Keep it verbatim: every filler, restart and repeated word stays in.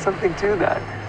Something to that.